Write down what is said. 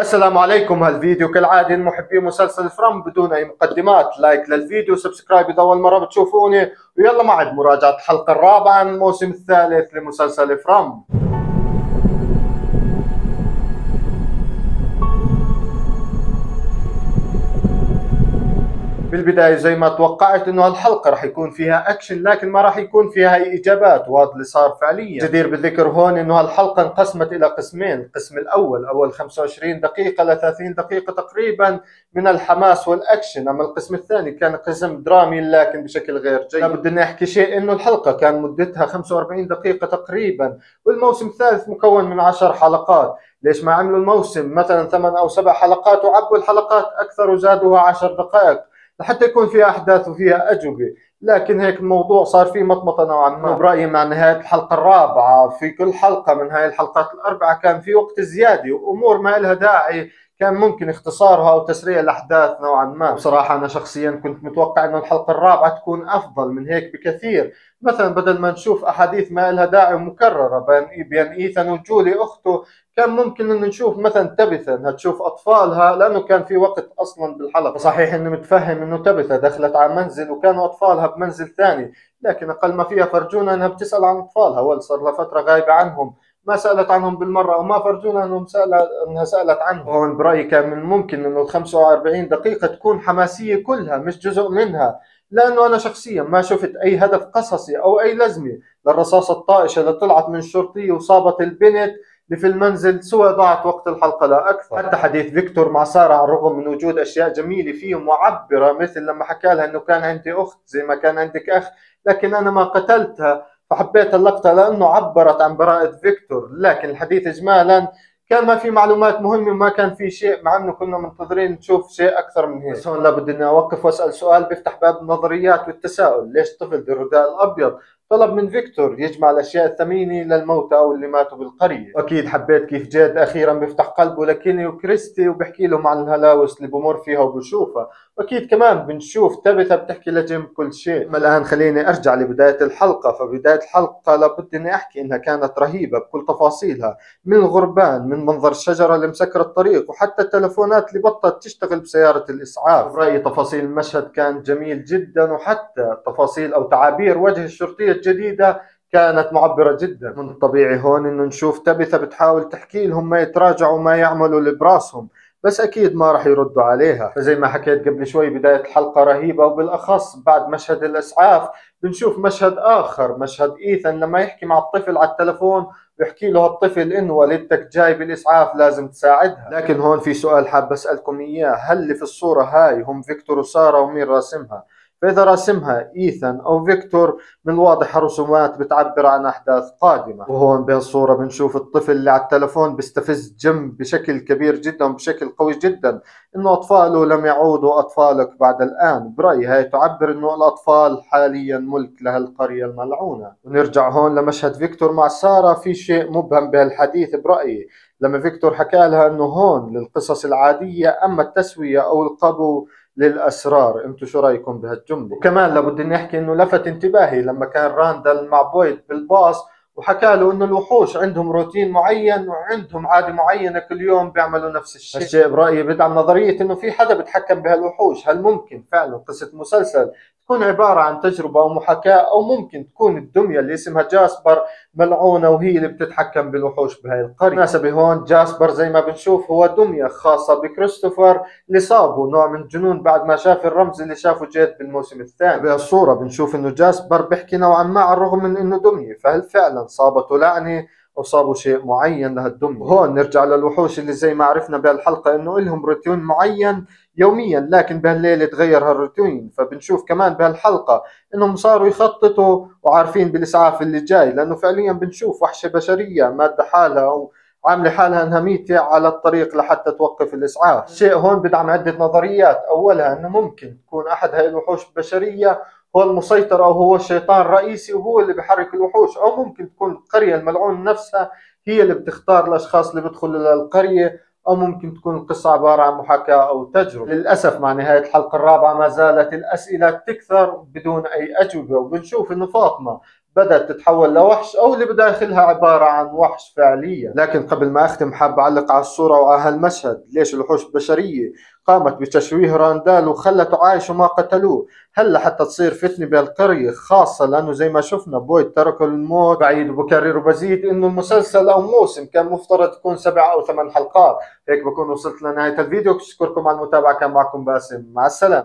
السلام عليكم. هالفيديو كالعاده محبي مسلسل فرام بدون اي مقدمات، لايك للفيديو وسبسكرايب اذا اول مره بتشوفوني، ويلا معد مراجعه الحلقه الرابعه من الموسم الثالث لمسلسل فرام. بالبدايه زي ما توقعت انه هالحلقه راح يكون فيها اكشن، لكن ما راح يكون فيها اي اجابات، وهذا اللي صار فعليا. جدير بالذكر هون انه هالحلقه انقسمت الى قسمين، القسم الاول اول 25 دقيقه ل 30 دقيقه تقريبا من الحماس والاكشن، اما القسم الثاني كان قسم درامي لكن بشكل غير جيد. لابد اني احكي شيء انه الحلقه كان مدتها 45 دقيقه تقريبا، والموسم الثالث مكون من 10 حلقات. ليش ما عملوا الموسم مثلا 8 او 7 حلقات وعبوا الحلقات اكثر وزادوها 10 دقائق لحتى يكون فيها احداث وفيها اجوبه؟ لكن هيك الموضوع صار فيه مطمطه نوعا ما. برايي مع نهايه الحلقه الرابعه في كل حلقه من هاي الحلقات الاربعه كان في وقت زياده وامور ما لها داعي كان ممكن اختصارها او تسريع الاحداث نوعا ما. بصراحه انا شخصيا كنت متوقع انه الحلقه الرابعه تكون افضل من هيك بكثير، مثلا بدل ما نشوف احاديث ما لها داعي ومكرره بين ايثان وجولي اخته، كان ممكن انه نشوف مثلا تبثة انها تشوف اطفالها لانه كان في وقت اصلا بالحلقه. صحيح انه متفهم انه تبثة دخلت على منزل وكانوا اطفالها بمنزل ثاني، لكن اقل ما فيها فرجونا انها بتسال عن اطفالها، ولا صار لها فتره غايبه عنهم، ما سالت عنهم بالمره وما فرجونا انها سالت عنهم. هون برايي كان من الممكن انه ال 45 دقيقه تكون حماسيه كلها مش جزء منها، لانه انا شخصيا ما شفت اي هدف قصصي او اي لازمه للرصاصه الطائشه اللي طلعت من الشرطيه وصابت البنت اللي في المنزل، سوى ضاعت وقت الحلقه لا اكثر. حتى حديث فيكتور مع ساره على الرغم من وجود اشياء جميله فيه معبره، مثل لما حكى لها انه كان عندي اخت زي ما كان عندك اخ لكن انا ما قتلتها، فحبيت اللقطه لانه عبرت عن براءه فيكتور. لكن الحديث اجمالا كان ما في معلومات مهمه وما كان في شيء، مع انه كنا منتظرين نشوف شيء اكثر من هيك. بس هون لابد اني اوقف واسال سؤال بيفتح باب النظريات والتساؤل، ليش طفل بالرداء الابيض طلب من فيكتور يجمع الاشياء الثمينه للموتى او اللي ماتوا بالقريه؟ واكيد حبيت كيف جاد اخيرا بيفتح قلبه لكيني وكريستي وبحكي لهم عن الهلاوس اللي بمر فيها وبشوفها، واكيد كمان بنشوف تبثة بتحكي لجيم كل شيء. اما الان خليني ارجع لبدايه الحلقه، فبدايه الحلقه لابد اني احكي انها كانت رهيبه بكل تفاصيلها، من الغربان، من منظر الشجره اللي مسكر الطريق، وحتى التلفونات اللي بطلت تشتغل بسياره الاسعاف. برايي تفاصيل المشهد كان جميل جدا، وحتى تفاصيل او تعابير وجه الشرطيه الجديدة كانت معبرة جدا. من الطبيعي هون انه نشوف تبثة بتحاول تحكي لهم ما يتراجعوا ما يعملوا اللي براسهم، بس اكيد ما راح يردوا عليها. فزي ما حكيت قبل شوي بداية الحلقة رهيبة، وبالاخص بعد مشهد الاسعاف بنشوف مشهد اخر، مشهد ايثان لما يحكي مع الطفل على التلفون بيحكي له الطفل انه والدتك جاي بالاسعاف لازم تساعدها. لكن هون في سؤال حاب اسالكم اياه، هل اللي في الصورة هاي هم فيكتور وسارة ومين راسمها؟ فإذا راسمها إيثان أو فيكتور من الواضح رسومات بتعبر عن أحداث قادمة. وهون بهالصورة بنشوف الطفل اللي على التلفون بيستفز جيم بشكل كبير جدا وبشكل قوي جدا، إنه أطفاله لم يعودوا أطفالك بعد الآن. برأيي هاي تعبر إنه الأطفال حاليا ملك لهالقرية الملعونة. ونرجع هون لمشهد فيكتور مع سارة، في شيء مبهم بهالحديث برأيي، لما فيكتور حكى لها إنه هون للقصص العادية، أما التسوية أو القبو للأسرار. انتو شو رايكم بهالجملة؟ وكمان لابد اني احكي انه لفت انتباهي لما كان راندل مع بويد بالباص وحكى له انه الوحوش عندهم روتين معين وعندهم عاده معينه كل يوم بيعملوا نفس الشيء. هالشيء برايي بدعم نظريه انه في حدا بتحكم بهالوحوش. هل ممكن فعلا قصه مسلسل تكون عباره عن تجربه او محاكاه، او ممكن تكون الدميه اللي اسمها جاسبر ملعونه وهي اللي بتتحكم بالوحوش بهاي القريه؟ بالمناسبه هون جاسبر زي ما بنشوف هو دميه خاصه بكريستوفر اللي صابه نوع من الجنون بعد ما شاف الرمز اللي شافه جيد بالموسم الثاني. بهالصوره بنشوف انه جاسبر بيحكي نوعا ما على الرغم من انه دميه، فهل فعلا صابته لعنه وصابوا شيء معين لهالدم؟ وهون نرجع للوحوش اللي زي ما عرفنا بهالحلقه انه لهم روتين معين يوميا، لكن بهالليله تغير هالروتين. فبنشوف كمان بهالحلقه انهم صاروا يخططوا وعارفين بالاسعاف اللي جاي، لانه فعليا بنشوف وحشه بشريه ماده حالها او عامله حالها انها ميته على الطريق لحتى توقف الاسعاف. الشيء هون بدعم عده نظريات، اولها انه ممكن تكون احد هاي الوحوش البشريه هو المسيطر او هو الشيطان الرئيسي وهو اللي بحرك الوحوش، او ممكن تكون القريه الملعون نفسها هي اللي بتختار الاشخاص اللي بيدخلوا للقريه، او ممكن تكون القصه عباره عن محاكاه او تجربه. للاسف مع نهايه الحلقه الرابعه ما زالت الاسئله تكثر بدون اي اجوبه، وبنشوف انه فاطمه بدأت تتحول لوحش أو اللي بداخلها عبارة عن وحش فعليا. لكن قبل ما أختم حاب أعلق على الصورة وعلى هالمشهد. ليش الوحوش البشرية قامت بتشويه راندال وخلته عايش وما قتلوه؟ هلا حتى تصير فتنة بالقرية، خاصة لأنه زي ما شفنا بويد تركوا الموت بعيد. وبكرر وبزيد إنه المسلسل أو موسم كان مفترض تكون 7 أو 8 حلقات. هيك بكون وصلت لنهاية الفيديو، أشكركم على المتابعة، كان معكم باسم، مع السلامة.